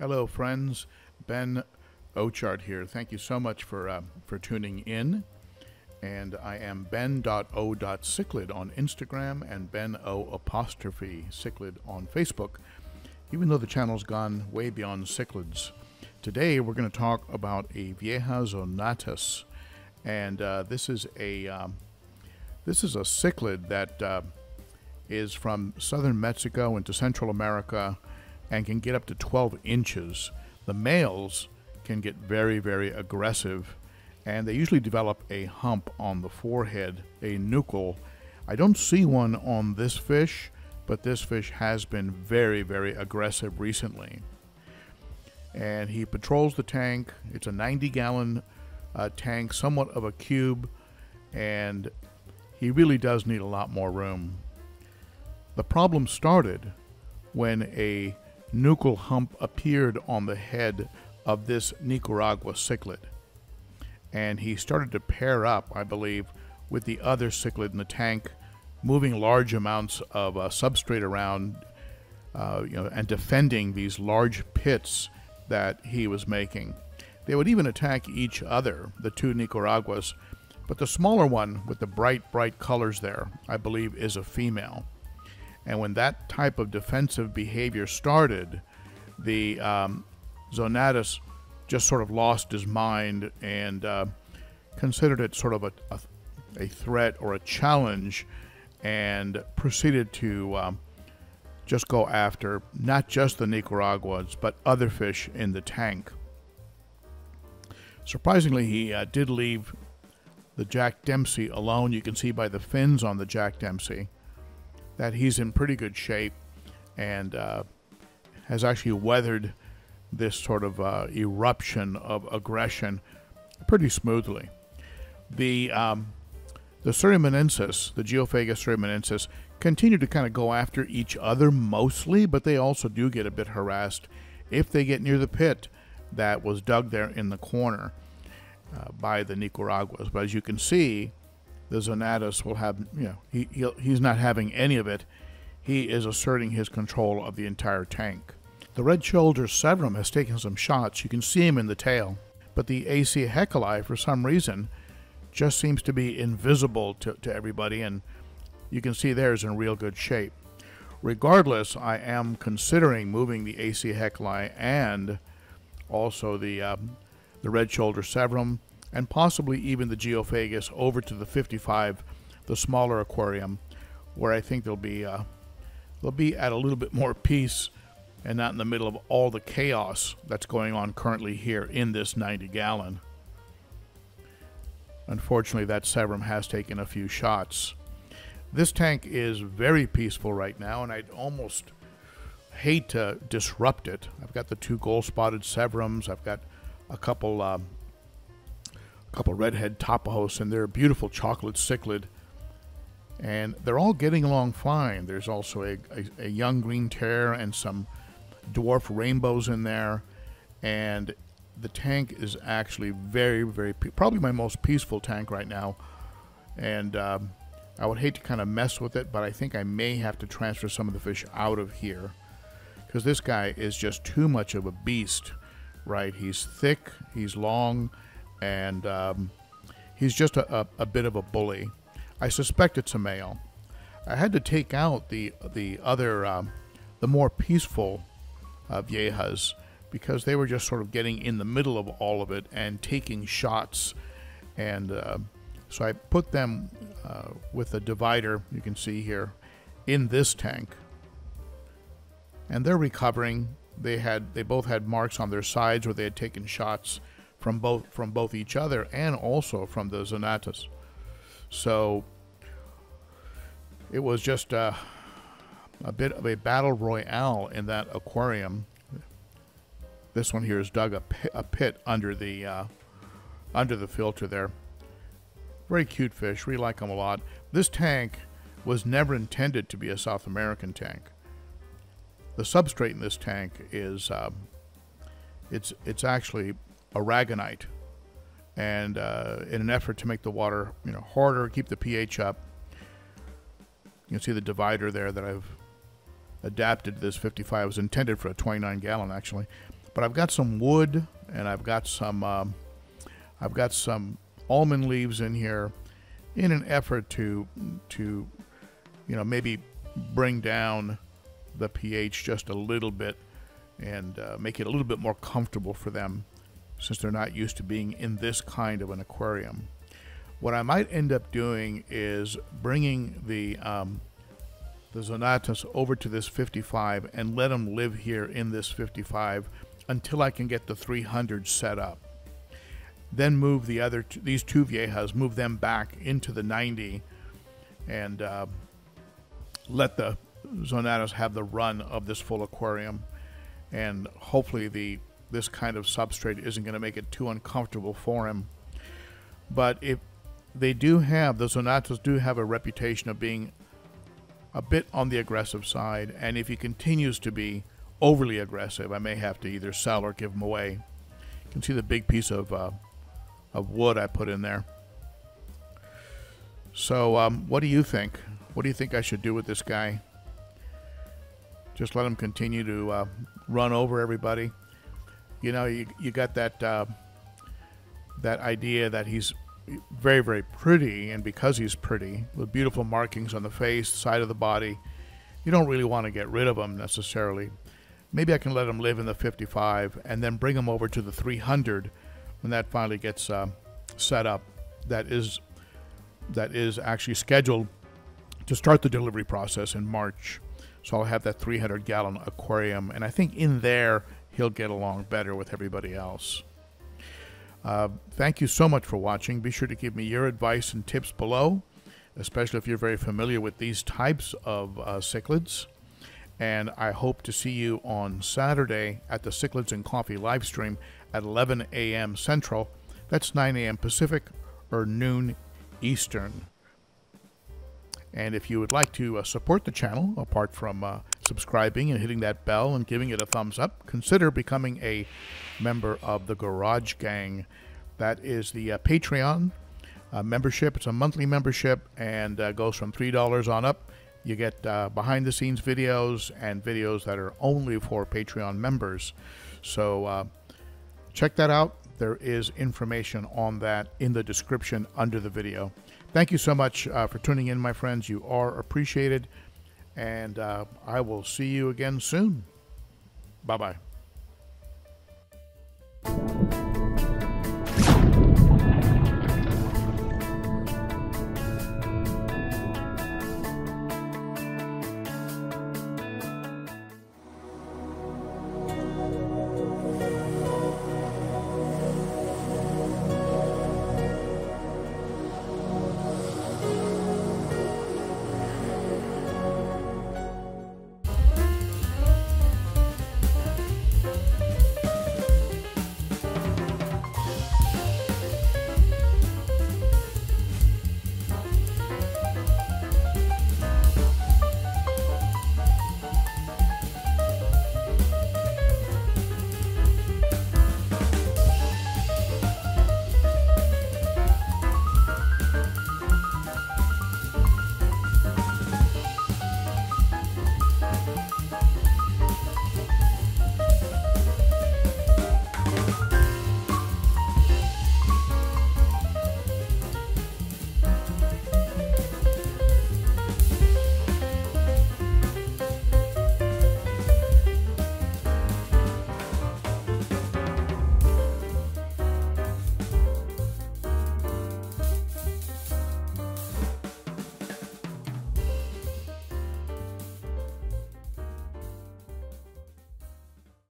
Hello friends, Ben Ochart here. Thank you so much for tuning in. And I am ben.o.cichlid on Instagram and ben_o_cichlid on Facebook, even though the channel's gone way beyond cichlids. Today we're going to talk about a Vieja zonatus, and this is a cichlid that is from southern Mexico into Central America and can get up to 12 inches. The males can get very, very aggressive, and they usually develop a hump on the forehead, a nuchal. I don't see one on this fish, but this fish has been very, very aggressive recently. And he patrols the tank. It's a 90-gallon tank, somewhat of a cube, and he really does need a lot more room. The problem started when a nuchal hump appeared on the head of this Nicaragua cichlid, and he started to pair up, I believe, with the other cichlid in the tank, moving large amounts of substrate around, and defending these large pits that he was making. They would even attack each other, the two Nicaraguas, but the smaller one with the bright colors there, I believe, is a female. And when that type of defensive behavior started, the zonatus just sort of lost his mind and considered it sort of a threat or a challenge, and proceeded to just go after not just the Nicaraguans, but other fish in the tank. Surprisingly, he did leave the Jack Dempsey alone. You can see by the fins on the Jack Dempsey that he's in pretty good shape and has actually weathered this sort of eruption of aggression pretty smoothly. The Surinamensis, the Geophagus Surinamensis, continue to kind of go after each other mostly, but they also do get a bit harassed if they get near the pit that was dug there in the corner by the Nicaraguas. But as you can see, the zonatus will have, you know, he's not having any of it. He is asserting his control of the entire tank. The red shoulder Severum has taken some shots. You can see him in the tail. But the AC Heckeli, for some reason, just seems to be invisible to everybody. And you can see there's in real good shape. Regardless, I am considering moving the AC Heckeli and also the red shoulder Severum, and possibly even the Geophagus over to the 55, the smaller aquarium, where I think they'll be at a little bit more peace and not in the middle of all the chaos that's going on currently here in this 90-gallon. Unfortunately, that Severum has taken a few shots. This tank is very peaceful right now, and I'd almost hate to disrupt it. I've got the two gold-spotted Severums. I've got a couple redhead tapajos, and they're a beautiful chocolate cichlid, and they're all getting along fine. There's also a young green terror and some dwarf rainbows in there, and the tank is actually very, very probably my most peaceful tank right now. And I would hate to kind of mess with it, but I think I may have to transfer some of the fish out of here because this guy is just too much of a beast, right? He's thick, he's long, and he's just a bit of a bully. I suspect it's a male. I had to take out the other, the more peaceful viejas, because they were just sort of getting in the middle of all of it and taking shots. And so I put them with a divider, you can see here, in this tank. And they're recovering. They both had marks on their sides where they had taken shots from both each other and also from the zonatus. So it was just a bit of a battle royale in that aquarium. This one here has dug a pit under the filter there. Very cute fish. We like them a lot. This tank was never intended to be a South American tank. The substrate in this tank is it's actually Aragonite, and in an effort to make the water, you know, harder, keep the pH up. You can see the divider there that I've adapted to this 55. It was intended for a 29-gallon, actually. But I've got some wood, and I've got some almond leaves in here, in an effort to you know, maybe bring down the pH just a little bit and make it a little bit more comfortable for them, since they're not used to being in this kind of an aquarium. What I might end up doing is bringing the zonatus over to this 55 and let them live here in this 55 until I can get the 300 set up. Then move the other these two viejas, move them back into the 90, and let the zonatus have the run of this full aquarium. And hopefully this kind of substrate isn't going to make it too uncomfortable for him. But if they do have, the zonatus do have a reputation of being a bit on the aggressive side, and if he continues to be overly aggressive, I may have to either sell or give him away. You can see the big piece of wood I put in there. So what do you think? What do you think I should do with this guy? Just let him continue to run over everybody. You know, you got that that idea that he's very, very pretty, and because he's pretty, with beautiful markings on the face, side of the body, you don't really want to get rid of him necessarily. Maybe I can let him live in the 55 and then bring him over to the 300 when that finally gets set up. That is actually scheduled to start the delivery process in March. So I'll have that 300-gallon aquarium, and I think in there he'll get along better with everybody else. Thank you so much for watching. Be sure to give me your advice and tips below, especially if you're very familiar with these types of cichlids. And I hope to see you on Saturday at the Cichlids and Coffee live stream at 11 a.m. Central. That's 9 a.m. Pacific or noon Eastern. And if you would like to support the channel, apart from subscribing and hitting that bell and giving it a thumbs up, consider becoming a member of the Garage Gang. That is the Patreon membership. It's a monthly membership, and goes from $3 on up. You get behind-the-scenes videos and videos that are only for Patreon members. So check that out. There is information on that in the description under the video. Thank you so much for tuning in, my friends. You are appreciated, and I will see you again soon. Bye-bye.